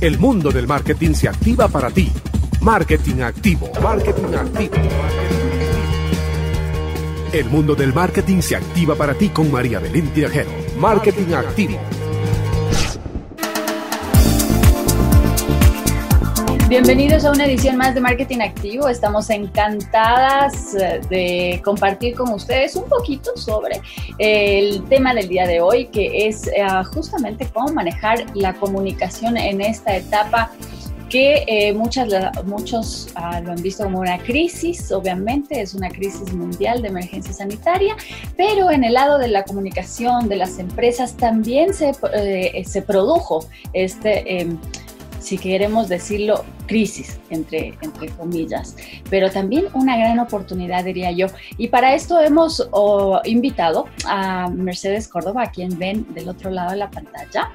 El mundo del marketing se activa para ti. Marketing Activo. Marketing Activo. El mundo del marketing se activa para ti con María Belén Tirajero. Marketing Activo. Bienvenidos a una edición más de Marketing Activo. Estamos encantadas de compartir con ustedes un poquito sobre el tema del día de hoy, que es justamente cómo manejar la comunicación en esta etapa que muchos lo han visto como una crisis. Obviamente es una crisis mundial de emergencia sanitaria, pero en el lado de la comunicación de las empresas también se produjo si queremos decirlo, crisis, entre comillas, pero también una gran oportunidad, diría yo. Y para esto hemos invitado a Mercedes Córdoba, a quien ven del otro lado de la pantalla,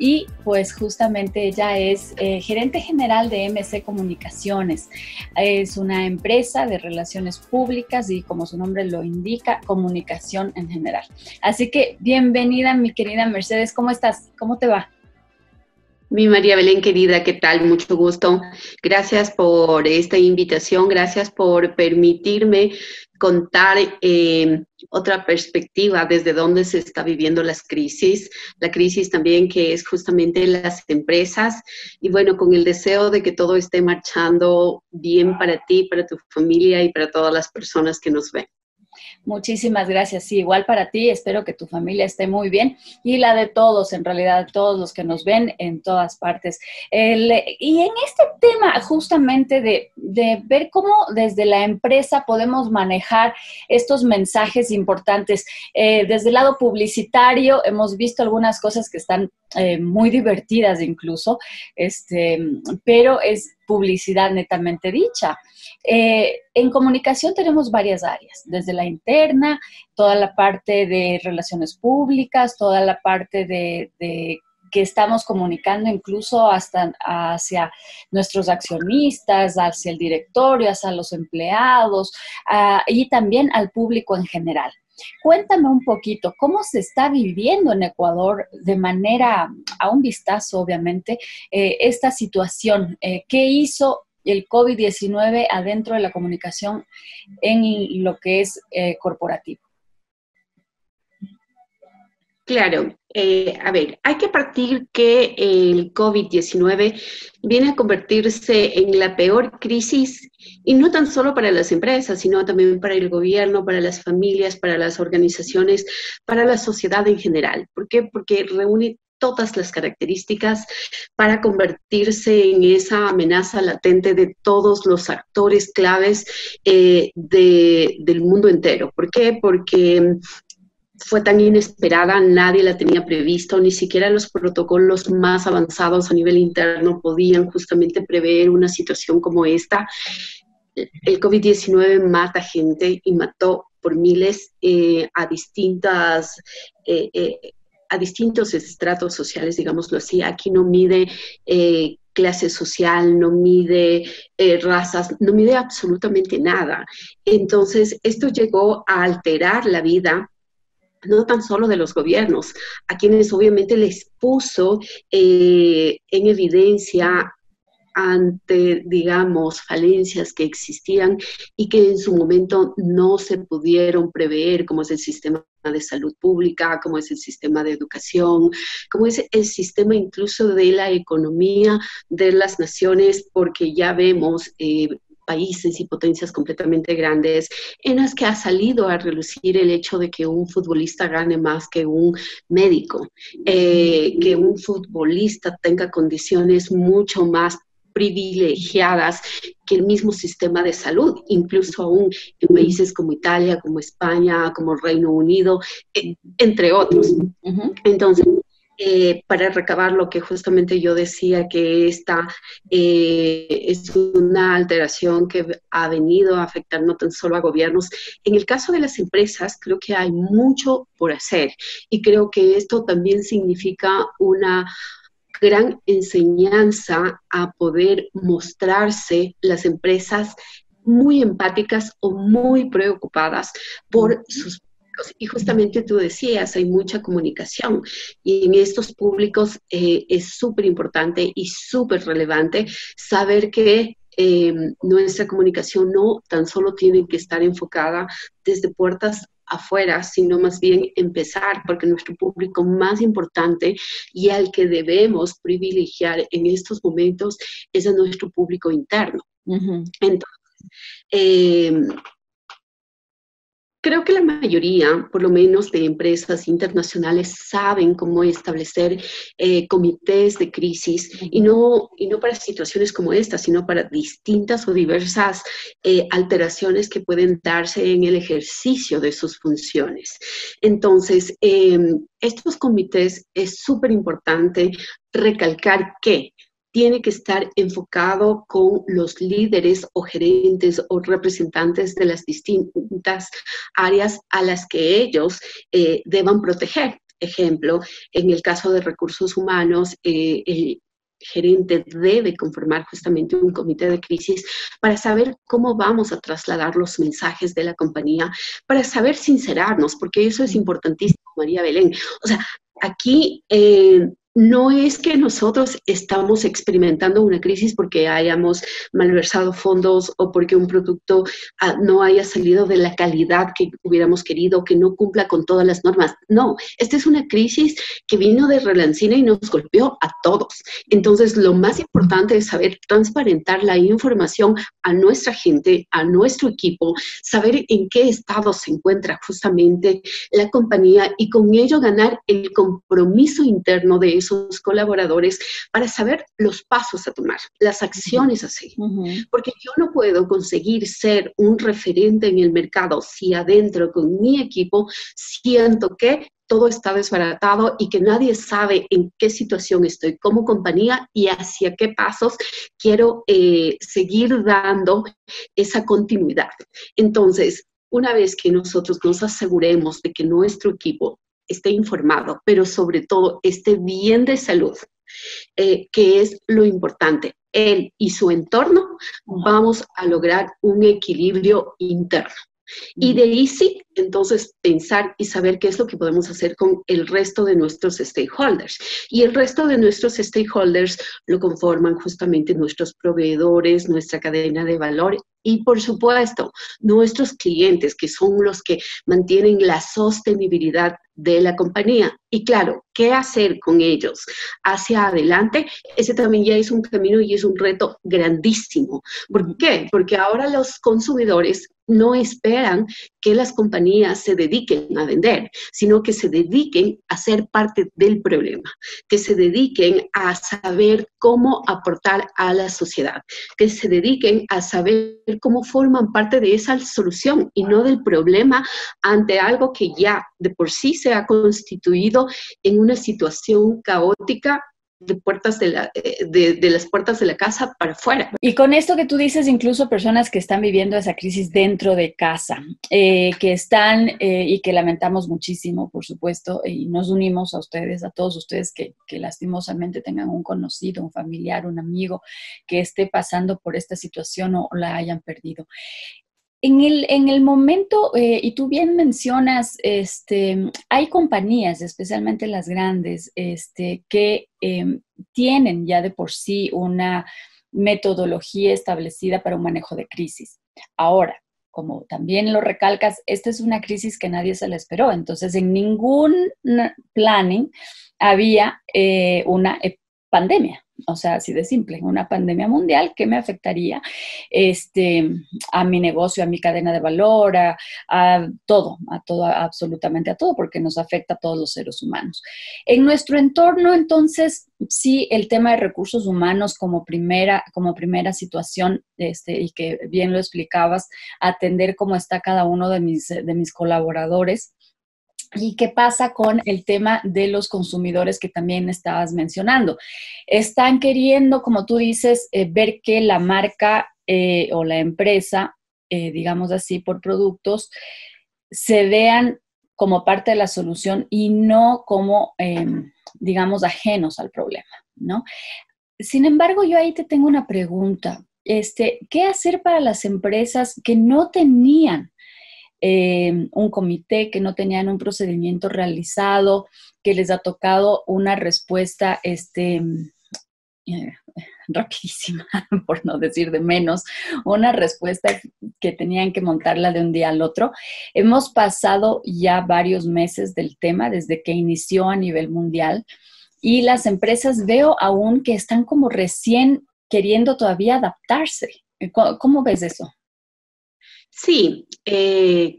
y pues justamente ella es gerente general de MC Comunicaciones. Es una empresa de relaciones públicas y, como su nombre lo indica, comunicación en general. Así que bienvenida, mi querida Mercedes. ¿Cómo estás? ¿Cómo te va? Mi María Belén querida, ¿qué tal? Mucho gusto. Gracias por esta invitación, gracias por permitirme contar otra perspectiva desde donde se está viviendo las crisis, la crisis también que es justamente las empresas, y bueno, con el deseo de que todo esté marchando bien para ti, para tu familia y para todas las personas que nos ven. Muchísimas gracias. Sí, igual para ti. Espero que tu familia esté muy bien y la de todos, en realidad, todos los que nos ven en todas partes. Y en este tema justamente de ver cómo desde la empresa podemos manejar estos mensajes importantes. Desde el lado publicitario hemos visto algunas cosas que están muy divertidas incluso, pero es publicidad netamente dicha. En comunicación tenemos varias áreas, desde la interna, toda la parte de relaciones públicas, toda la parte de que estamos comunicando incluso hasta hacia nuestros accionistas, hacia el directorio, hacia los empleados y también al público en general. Cuéntame un poquito, ¿cómo se está viviendo en Ecuador de manera, a un vistazo obviamente, esta situación? ¿Qué hizo el COVID-19 adentro de la comunicación en lo que es corporativo? Claro. Hay que partir que el COVID-19 viene a convertirse en la peor crisis, y no tan solo para las empresas, sino también para el gobierno, para las familias, para las organizaciones, para la sociedad en general. ¿Por qué? Porque reúne todas las características para convertirse en esa amenaza latente de todos los actores claves del mundo entero. ¿Por qué? Porque fue tan inesperada, nadie la tenía previsto, ni siquiera los protocolos más avanzados a nivel interno podían justamente prever una situación como esta. El COVID-19 mata gente y mató por miles a distintos estratos sociales, digámoslo así. Aquí no mide clase social, no mide razas, no mide absolutamente nada. Entonces, esto llegó a alterar la vida no tan solo de los gobiernos, a quienes obviamente les puso en evidencia ante, digamos, falencias que existían y que en su momento no se pudieron prever, como es el sistema de salud pública, como es el sistema de educación, como es el sistema incluso de la economía de las naciones, porque ya vemos países y potencias completamente grandes en las que ha salido a relucir el hecho de que un futbolista gane más que un médico, que un futbolista tenga condiciones mucho más privilegiadas que el mismo sistema de salud, incluso aún en países como Italia, como España, como Reino Unido, entre otros. Entonces, para recabar lo que justamente yo decía, que esta es una alteración que ha venido a afectar no tan solo a gobiernos. En el caso de las empresas, creo que hay mucho por hacer, y creo que esto también significa una gran enseñanza a poder mostrarse las empresas muy empáticas o muy preocupadas por sus públicos. Y justamente tú decías, hay mucha comunicación y en estos públicos es súper importante y súper relevante saber que nuestra comunicación no tan solo tiene que estar enfocada desde puertas afuera, sino más bien empezar, porque nuestro público más importante y al que debemos privilegiar en estos momentos es a nuestro público interno. Uh-huh. Entonces, creo que la mayoría, por lo menos de empresas internacionales, saben cómo establecer comités de crisis, y no para situaciones como esta, sino para distintas o diversas alteraciones que pueden darse en el ejercicio de sus funciones. Entonces, estos comités es súper importante recalcar que tiene que estar enfocado con los líderes o gerentes o representantes de las distintas áreas a las que ellos deban proteger. Ejemplo, en el caso de recursos humanos, el gerente debe conformar justamente un comité de crisis para saber cómo vamos a trasladar los mensajes de la compañía, para saber sincerarnos, porque eso es importantísimo, María Belén. O sea, aquí... no es que nosotros estamos experimentando una crisis porque hayamos malversado fondos o porque un producto no haya salido de la calidad que hubiéramos querido, que no cumpla con todas las normas. No, esta es una crisis que vino de relancina y nos golpeó a todos. Entonces, lo más importante es saber transparentar la información a nuestra gente, a nuestro equipo, saber en qué estado se encuentra justamente la compañía y con ello ganar el compromiso interno de eso. Sus colaboradores para saber los pasos a tomar, las acciones a seguir. Uh-huh. Porque yo no puedo conseguir ser un referente en el mercado si adentro con mi equipo siento que todo está desbaratado y que nadie sabe en qué situación estoy como compañía y hacia qué pasos quiero seguir dando esa continuidad. Entonces, una vez que nosotros nos aseguremos de que nuestro equipo esté informado, pero sobre todo esté bien de salud, que es lo importante. Él y su entorno vamos a lograr un equilibrio interno. Y de ahí sí, entonces pensar y saber qué es lo que podemos hacer con el resto de nuestros stakeholders. Y el resto de nuestros stakeholders lo conforman justamente nuestros proveedores, nuestra cadena de valor y, por supuesto, nuestros clientes, que son los que mantienen la sostenibilidad de la compañía. Y claro, ¿qué hacer con ellos hacia adelante? Ese también ya es un camino y es un reto grandísimo. ¿Por qué? Porque ahora los consumidores no esperan que las compañías se dediquen a vender, sino que se dediquen a ser parte del problema, que se dediquen a saber cómo aportar a la sociedad, que se dediquen a saber cómo forman parte de esa solución y no del problema ante algo que ya de por sí se ha constituido en una situación caótica de las puertas de la casa para afuera. Y con esto que tú dices, incluso personas que están viviendo esa crisis dentro de casa, que están y que lamentamos muchísimo, por supuesto, y nos unimos a ustedes, a todos ustedes que lastimosamente tengan un conocido, un familiar, un amigo que esté pasando por esta situación o la hayan perdido. En el momento, y tú bien mencionas, hay compañías, especialmente las grandes, que tienen ya de por sí una metodología establecida para un manejo de crisis. Ahora, como también lo recalcas, esta es una crisis que nadie se la esperó. Entonces, en ningún planning había una pandemia. O sea, así de simple, una pandemia mundial que me afectaría a mi negocio, a mi cadena de valor, a todo, absolutamente a todo, porque nos afecta a todos los seres humanos. En nuestro entorno, entonces, sí, el tema de recursos humanos como primera situación, y que bien lo explicabas, atender cómo está cada uno de mis colaboradores. ¿Y qué pasa con el tema de los consumidores que también estabas mencionando? Están queriendo, como tú dices, ver que la marca o la empresa, digamos así, por productos, se vean como parte de la solución y no como, digamos, ajenos al problema, ¿no? Sin embargo, yo ahí te tengo una pregunta. ¿Qué hacer para las empresas que no tenían un comité, que no tenían un procedimiento realizado, que les ha tocado una respuesta rapidísima, por no decir de menos, una respuesta que tenían que montarla de un día al otro. Hemos pasado ya varios meses del tema desde que inició a nivel mundial y las empresas veo aún que están como recién queriendo todavía adaptarse. ¿Cómo ves eso? Sí,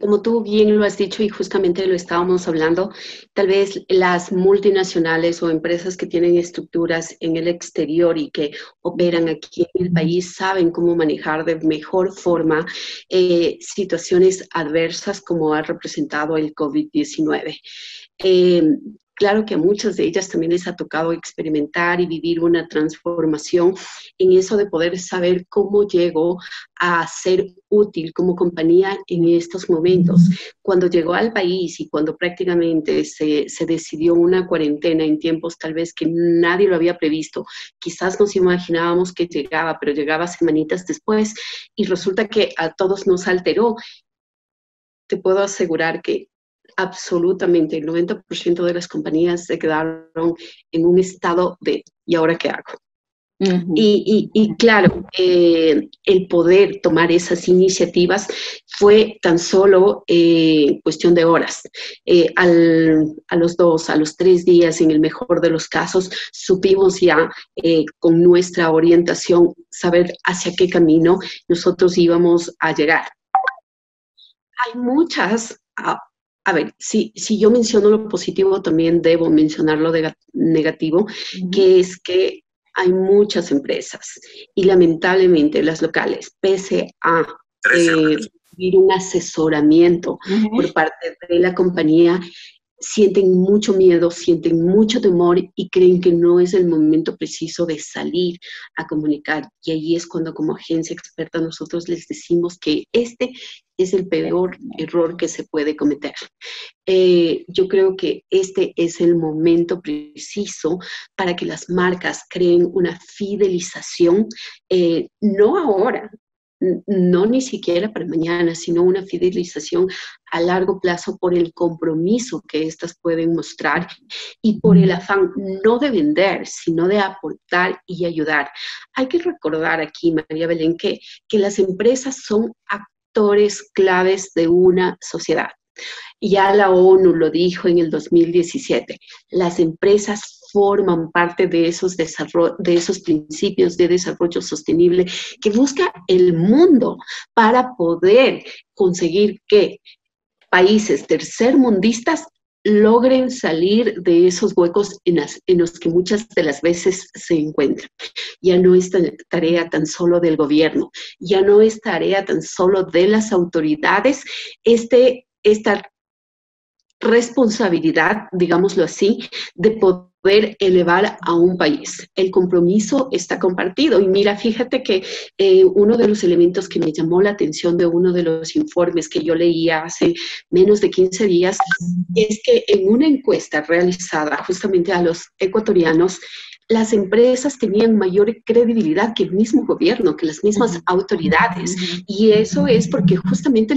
como tú bien lo has dicho y justamente lo estábamos hablando, tal vez las multinacionales o empresas que tienen estructuras en el exterior y que operan aquí en el país saben cómo manejar de mejor forma situaciones adversas como ha representado el COVID-19. Claro que a muchas de ellas también les ha tocado experimentar y vivir una transformación en eso de poder saber cómo llegó a ser útil como compañía en estos momentos. Cuando llegó al país y cuando prácticamente se decidió una cuarentena en tiempos tal vez que nadie lo había previsto, quizás nos imaginábamos que llegaba, pero llegaba semanitas después y resulta que a todos nos alteró. Te puedo asegurar que absolutamente, el 90% de las compañías se quedaron en un estado de ¿y ahora qué hago? Uh-huh. Y claro, el poder tomar esas iniciativas fue tan solo cuestión de horas. A los 2, a los 3 días, en el mejor de los casos, supimos ya con nuestra orientación saber hacia qué camino nosotros íbamos a llegar. Hay muchas... A ver, si yo menciono lo positivo, también debo mencionar lo negativo, que es que hay muchas empresas y lamentablemente las locales, pese a un asesoramiento por parte de la compañía, sienten mucho miedo, sienten mucho temor y creen que no es el momento preciso de salir a comunicar. Y ahí es cuando como agencia experta nosotros les decimos que este es el peor error que se puede cometer. Yo creo que este es el momento preciso para que las marcas creen una fidelización, no ahora, no ni siquiera para mañana, sino una fidelización a largo plazo por el compromiso que éstas pueden mostrar y por el afán no de vender, sino de aportar y ayudar. Hay que recordar aquí, María Belén, que las empresas son actores claves de una sociedad. Ya la ONU lo dijo en el 2017, las empresas forman parte de esos principios de desarrollo sostenible que busca el mundo para poder conseguir que países tercermundistas logren salir de esos huecos en los que muchas de las veces se encuentran. Ya no es tarea tan solo del gobierno, ya no es tarea tan solo de las autoridades, esta responsabilidad, digámoslo así, de poder elevar a un país. El compromiso está compartido. Y mira, fíjate que uno de los elementos que me llamó la atención de uno de los informes que yo leía hace menos de 15 días es que en una encuesta realizada justamente a los ecuatorianos, las empresas tenían mayor credibilidad que el mismo gobierno, que las mismas autoridades. Y eso es porque justamente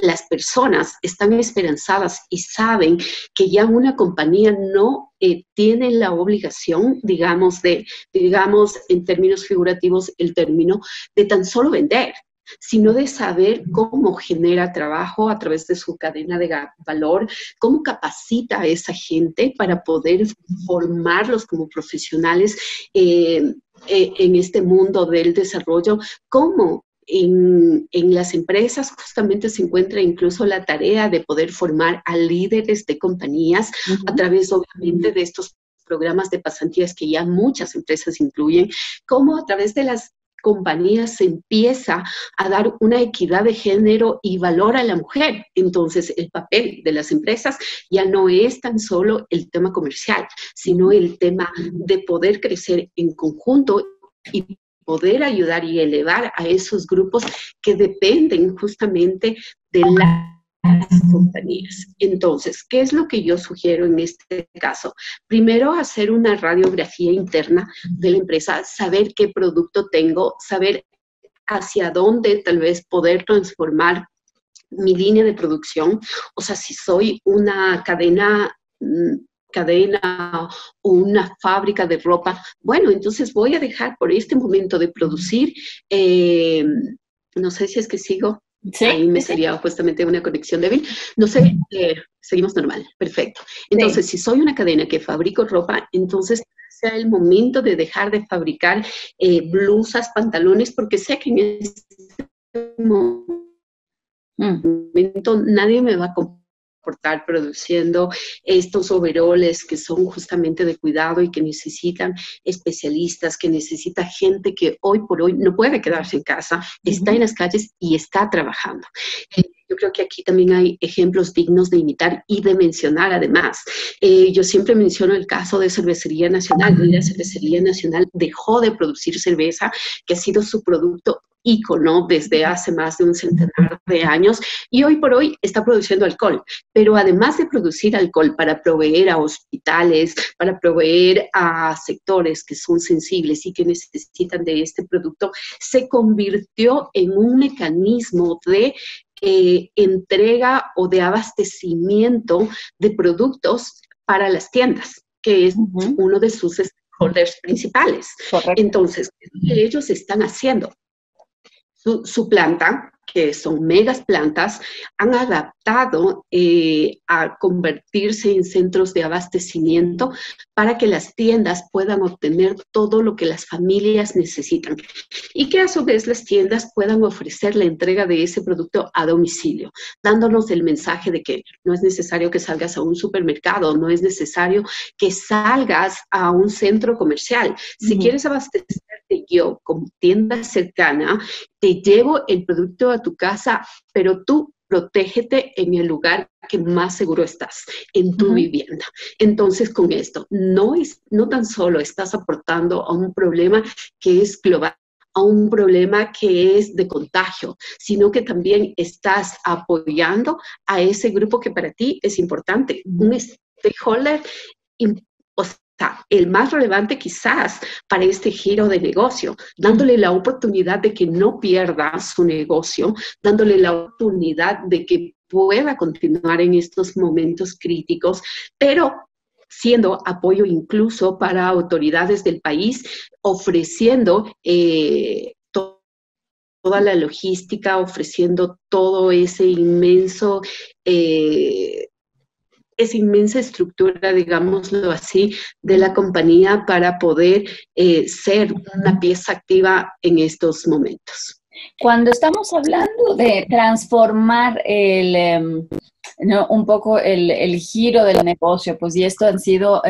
las personas están esperanzadas y saben que ya una compañía no tiene la obligación, digamos, en términos figurativos, el término de tan solo vender, sino de saber cómo genera trabajo a través de su cadena de valor, cómo capacita a esa gente para poder formarlos como profesionales en este mundo del desarrollo, cómo en las empresas justamente se encuentra incluso la tarea de poder formar a líderes de compañías a través obviamente de estos programas de pasantías que ya muchas empresas incluyen, cómo a través de las compañías se empieza a dar una equidad de género y valor a la mujer. Entonces, el papel de las empresas ya no es tan solo el tema comercial, sino el tema de poder crecer en conjunto y poder ayudar y elevar a esos grupos que dependen justamente de las compañías. Entonces, ¿qué es lo que yo sugiero en este caso? Primero, hacer una radiografía interna de la empresa, saber qué producto tengo, saber hacia dónde tal vez poder transformar mi línea de producción, o sea, si soy una cadena o una fábrica de ropa, bueno, entonces voy a dejar por este momento de producir, no sé si es que sigo. ¿Sí? Ahí me sería justamente una conexión débil. No sé, seguimos normal, perfecto. Entonces, sí, si soy una cadena que fabrico ropa, entonces sea el momento de dejar de fabricar blusas, pantalones, porque sé que en este momento nadie me va a comprar produciendo estos overoles que son justamente de cuidado y que necesitan especialistas, que necesita gente que hoy por hoy no puede quedarse en casa, está en las calles y está trabajando. Yo creo que aquí también hay ejemplos dignos de imitar y de mencionar además. Yo siempre menciono el caso de Cervecería Nacional. La Cervecería Nacional dejó de producir cerveza, que ha sido su producto ícono desde hace más de un centenar de años, y hoy por hoy está produciendo alcohol, pero además de producir alcohol para proveer a hospitales, para proveer a sectores que son sensibles y que necesitan de este producto, se convirtió en un mecanismo de entrega o de abastecimiento de productos para las tiendas, que es uno de sus stakeholders principales. Correcto. Entonces, ¿qué ellos están haciendo? Su planta, que son megas plantas, han adaptado a convertirse en centros de abastecimiento para que las tiendas puedan obtener todo lo que las familias necesitan y que a su vez las tiendas puedan ofrecer la entrega de ese producto a domicilio, dándonos el mensaje de que no es necesario que salgas a un supermercado, no es necesario que salgas a un centro comercial. Si quieres abastecerte yo con tienda cercana, te llevo el producto a tu casa, pero tú protégete en el lugar que más seguro estás, en tu vivienda. Entonces, con esto, no tan solo estás aportando a un problema que es global, a un problema que es de contagio, sino que también estás apoyando a ese grupo que para ti es importante, un stakeholder el más relevante quizás para este giro de negocio, dándole la oportunidad de que no pierda su negocio, dándole la oportunidad de que pueda continuar en estos momentos críticos, pero siendo apoyo incluso para autoridades del país, ofreciendo toda la logística, ofreciendo todo ese inmenso... esa inmensa estructura, digámoslo así, de la compañía para poder ser una pieza activa en estos momentos. Cuando estamos hablando de transformar un poco el giro del negocio, pues y esto han sido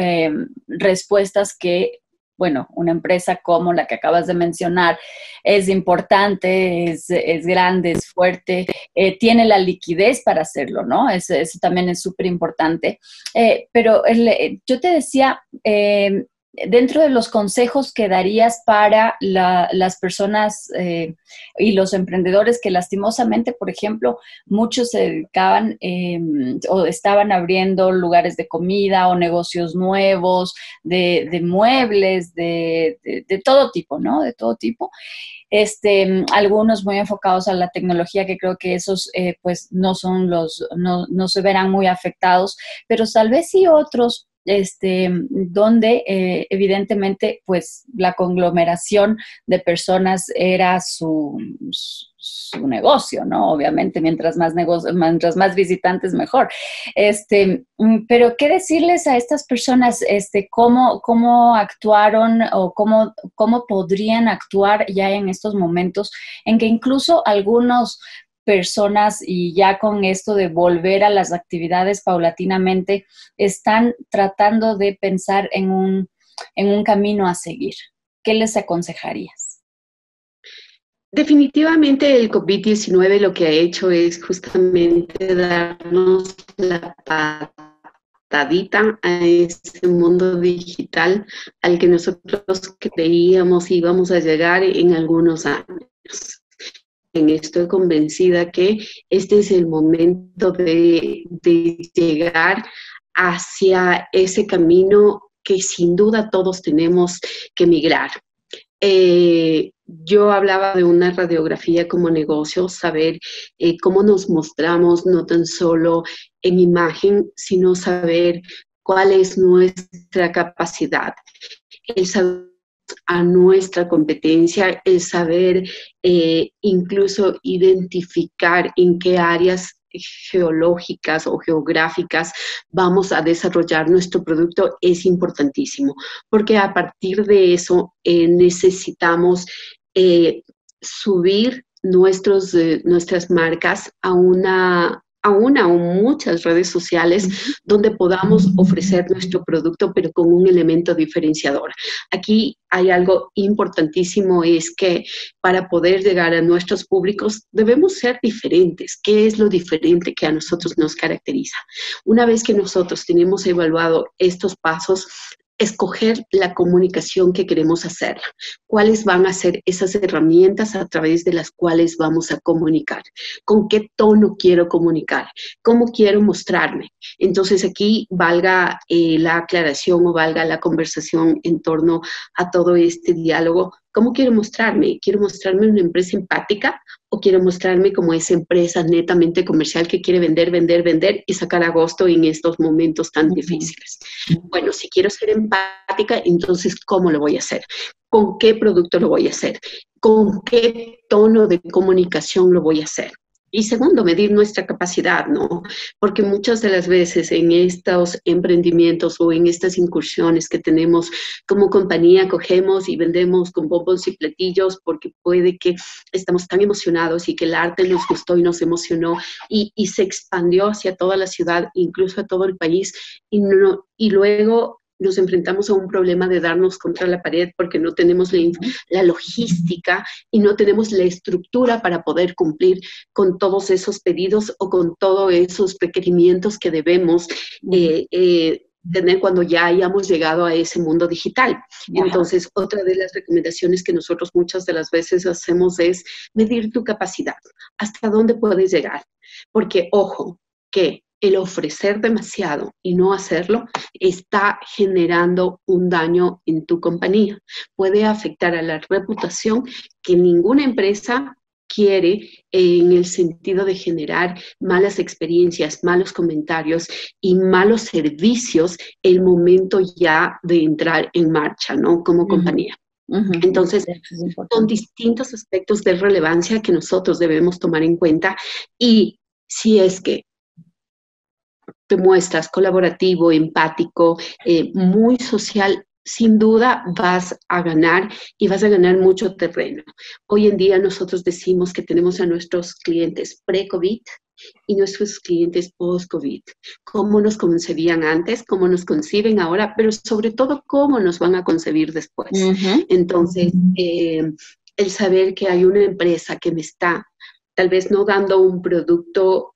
respuestas que, bueno, una empresa como la que acabas de mencionar es importante, es grande, es fuerte, tiene la liquidez para hacerlo, ¿no? Eso también es súper importante. Pero yo te decía, dentro de los consejos que darías para las personas y los emprendedores que lastimosamente, por ejemplo, muchos se dedicaban o estaban abriendo lugares de comida o negocios nuevos, de muebles, de todo tipo, ¿no? De todo tipo. Algunos muy enfocados a la tecnología, que creo que esos pues no se verán muy afectados, pero tal vez sí otros, donde evidentemente pues la conglomeración de personas era su negocio, ¿no? Obviamente, mientras más visitantes, mejor. Pero ¿qué decirles a estas personas? ¿Cómo actuaron o cómo podrían actuar ya en estos momentos en que incluso algunos personas, y ya con esto de volver a las actividades paulatinamente, están tratando de pensar en un camino a seguir? ¿Qué les aconsejarías? Definitivamente el COVID-19 lo que ha hecho es justamente darnos la patadita a ese mundo digital al que nosotros creíamos íbamos a llegar en algunos años. Estoy convencida que este es el momento de llegar hacia ese camino que sin duda todos tenemos que migrar. Yo hablaba de una radiografía como negocio, saber cómo nos mostramos, no tan solo en imagen, sino saber cuál es nuestra capacidad, el saber a nuestra competencia, el saber incluso identificar en qué áreas geológicas o geográficas vamos a desarrollar nuestro producto es importantísimo, porque a partir de eso necesitamos subir nuestras marcas a una o muchas redes sociales donde podamos ofrecer nuestro producto, pero con un elemento diferenciador. Aquí hay algo importantísimo, es que para poder llegar a nuestros públicos debemos ser diferentes. ¿Qué es lo diferente que a nosotros nos caracteriza? Una vez que nosotros tenemos evaluado estos pasos, escoger la comunicación que queremos hacerla. ¿Cuáles van a ser esas herramientas a través de las cuales vamos a comunicar? ¿Con qué tono quiero comunicar? ¿Cómo quiero mostrarme? Entonces aquí valga la aclaración o valga la conversación en torno a todo este diálogo. ¿Cómo quiero mostrarme? ¿Quiero mostrarme una empresa empática o quiero mostrarme como esa empresa netamente comercial que quiere vender, vender, vender y sacar a gusto en estos momentos tan difíciles? Bueno, si quiero ser empática, entonces, ¿cómo lo voy a hacer? ¿Con qué producto lo voy a hacer? ¿Con qué tono de comunicación lo voy a hacer? Y segundo, medir nuestra capacidad, ¿no? Porque muchas de las veces en estos emprendimientos o en estas incursiones que tenemos como compañía, cogemos y vendemos con bombos y platillos porque puede que estamos tan emocionados y que el arte nos gustó y nos emocionó y se expandió hacia toda la ciudad, incluso a todo el país, y luego nos enfrentamos a un problema de darnos contra la pared porque no tenemos la logística y no tenemos la estructura para poder cumplir con todos esos pedidos o con todos esos requerimientos que debemos tener cuando ya hayamos llegado a ese mundo digital. Entonces, otra de las recomendaciones que nosotros muchas de las veces hacemos es medir tu capacidad, hasta dónde puedes llegar. Porque, ojo, que el ofrecer demasiado y no hacerlo está generando un daño en tu compañía. Puede afectar a la reputación que ninguna empresa quiere en el sentido de generar malas experiencias, malos comentarios y malos servicios el momento ya de entrar en marcha, ¿no? Como compañía. Entonces, son distintos aspectos de relevancia que nosotros debemos tomar en cuenta y si es que te muestras colaborativo, empático, muy social, sin duda vas a ganar y vas a ganar mucho terreno. Hoy en día nosotros decimos que tenemos a nuestros clientes pre-COVID y nuestros clientes post-COVID. Cómo nos concebían antes, cómo nos conciben ahora, pero sobre todo cómo nos van a concebir después. Entonces, el saber que hay una empresa que me está tal vez no dando un producto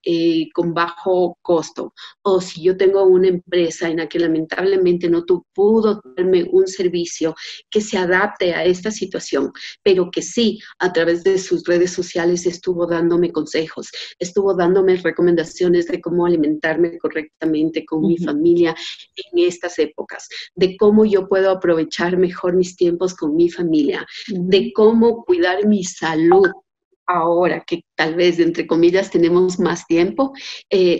con bajo costo, o si yo tengo una empresa en la que lamentablemente no pudo darme un servicio que se adapte a esta situación, pero que sí, a través de sus redes sociales estuvo dándome consejos, estuvo dándome recomendaciones de cómo alimentarme correctamente con mi familia en estas épocas, de cómo yo puedo aprovechar mejor mis tiempos con mi familia, de cómo cuidar mi salud, ahora que tal vez, entre comillas, tenemos más tiempo,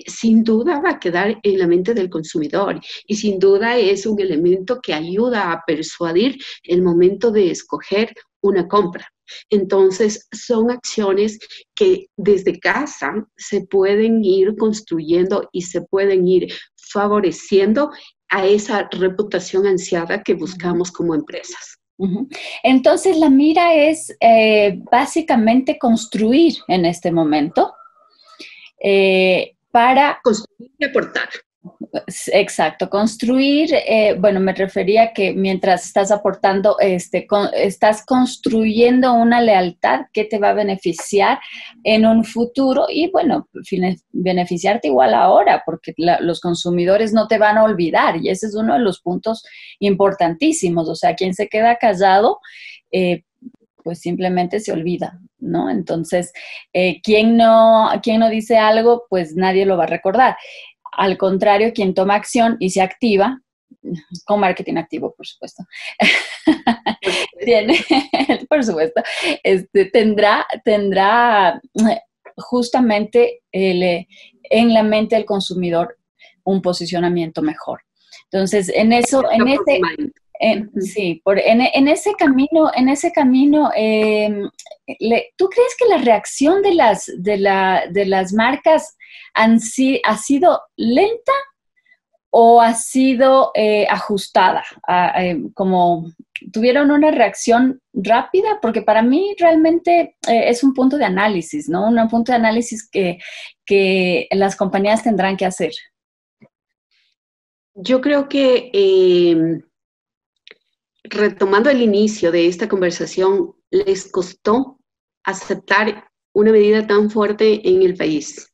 sin duda va a quedar en la mente del consumidor y sin duda es un elemento que ayuda a persuadir el momento de escoger una compra. Entonces, son acciones que desde casa se pueden ir construyendo y se pueden ir favoreciendo a esa reputación ansiada que buscamos como empresas. Entonces, la mira es básicamente construir en este momento para... Construir y aportar. Exacto, construir, bueno, me refería que mientras estás aportando, estás construyendo una lealtad que te va a beneficiar en un futuro y, bueno, beneficiarte igual ahora, porque los consumidores no te van a olvidar y ese es uno de los puntos importantísimos. O sea, quien se queda callado, pues simplemente se olvida, ¿no? Entonces, quien no dice algo, pues nadie lo va a recordar. Al contrario, quien toma acción y se activa, con marketing activo, por supuesto, tiene, por supuesto, tendrá justamente en la mente del consumidor un posicionamiento mejor. Entonces, en ese camino, ¿tú crees que la reacción de las marcas ha sido lenta o ha sido ajustada? Como tuvieron una reacción rápida, porque para mí realmente es un punto de análisis, ¿no? Un punto de análisis que las compañías tendrán que hacer. Yo creo que retomando el inicio de esta conversación, les costó aceptar una medida tan fuerte en el país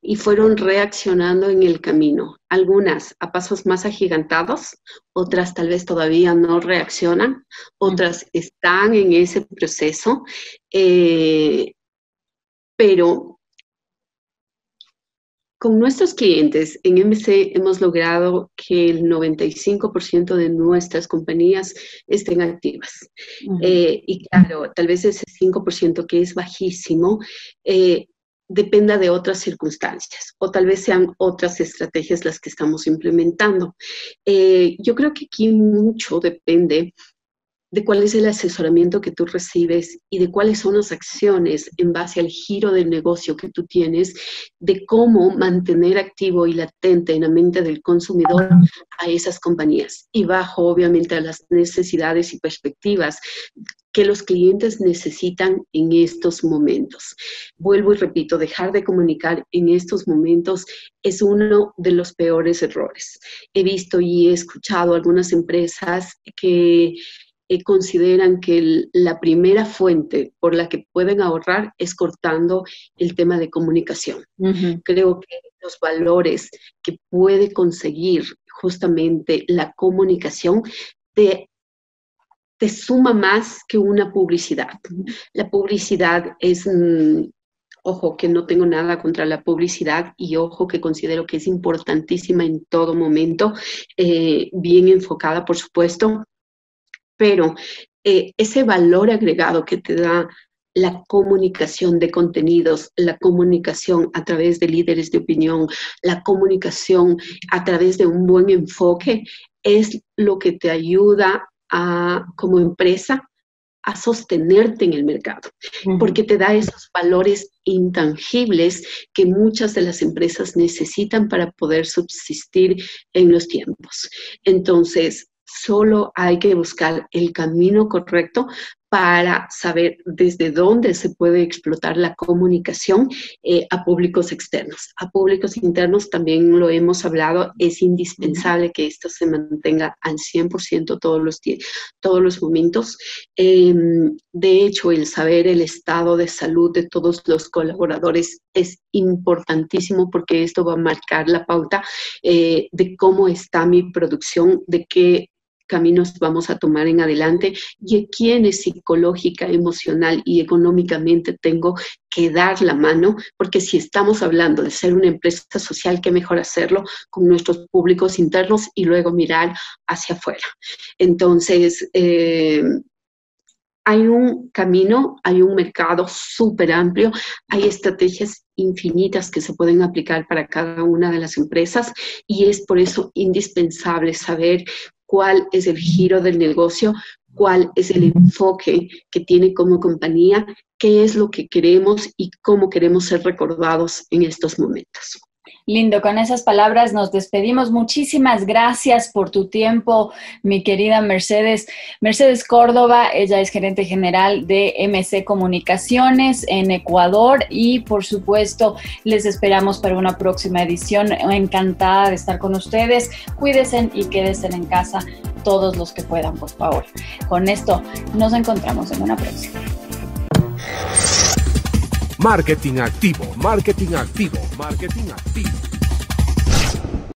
y fueron reaccionando en el camino. Algunas a pasos más agigantados, otras tal vez todavía no reaccionan, otras están en ese proceso, pero con nuestros clientes, en MC hemos logrado que el 95% de nuestras compañías estén activas. Uh-huh. Y claro, tal vez ese 5% que es bajísimo dependa de otras circunstancias o tal vez sean otras estrategias las que estamos implementando. Yo creo que aquí mucho depende de cuál es el asesoramiento que tú recibes y de cuáles son las acciones en base al giro del negocio que tú tienes, de cómo mantener activo y latente en la mente del consumidor a esas compañías y bajo obviamente a las necesidades y perspectivas que los clientes necesitan en estos momentos. Vuelvo y repito, dejar de comunicar en estos momentos es uno de los peores errores. He visto y he escuchado algunas empresas que consideran que la primera fuente por la que pueden ahorrar es cortando el tema de comunicación. Uh-huh. Creo que los valores que puede conseguir justamente la comunicación te suma más que una publicidad. Uh-huh. La publicidad es... Ojo que no tengo nada contra la publicidad y ojo que considero que es importantísima en todo momento, bien enfocada por supuesto, pero ese valor agregado que te da la comunicación de contenidos, la comunicación a través de líderes de opinión, la comunicación a través de un buen enfoque, es lo que te ayuda como empresa a sostenerte en el mercado, porque te da esos valores intangibles que muchas de las empresas necesitan para poder subsistir en los tiempos. Entonces, solo hay que buscar el camino correcto para saber desde dónde se puede explotar la comunicación a públicos externos. A públicos internos también lo hemos hablado, es indispensable que esto se mantenga al 100% todos los momentos. De hecho, el saber el estado de salud de todos los colaboradores es importantísimo porque esto va a marcar la pauta de cómo está mi producción, de qué caminos vamos a tomar en adelante y a quienes psicológica, emocional y económicamente tengo que dar la mano, porque si estamos hablando de ser una empresa social, qué mejor hacerlo con nuestros públicos internos y luego mirar hacia afuera. Entonces, hay un camino, hay un mercado súper amplio, hay estrategias infinitas que se pueden aplicar para cada una de las empresas y es por eso indispensable saber cuál es el giro del negocio, cuál es el enfoque que tiene como compañía, qué es lo que queremos y cómo queremos ser recordados en estos momentos. Lindo, con esas palabras nos despedimos. Muchísimas gracias por tu tiempo, mi querida Mercedes. Mercedes Córdoba, ella es gerente general de MC Comunicaciones en Ecuador y por supuesto les esperamos para una próxima edición. Encantada de estar con ustedes. Cuídense y quédense en casa todos los que puedan, por favor. Con esto nos encontramos en una próxima. Marketing Activo, Marketing Activo, Marketing Activo.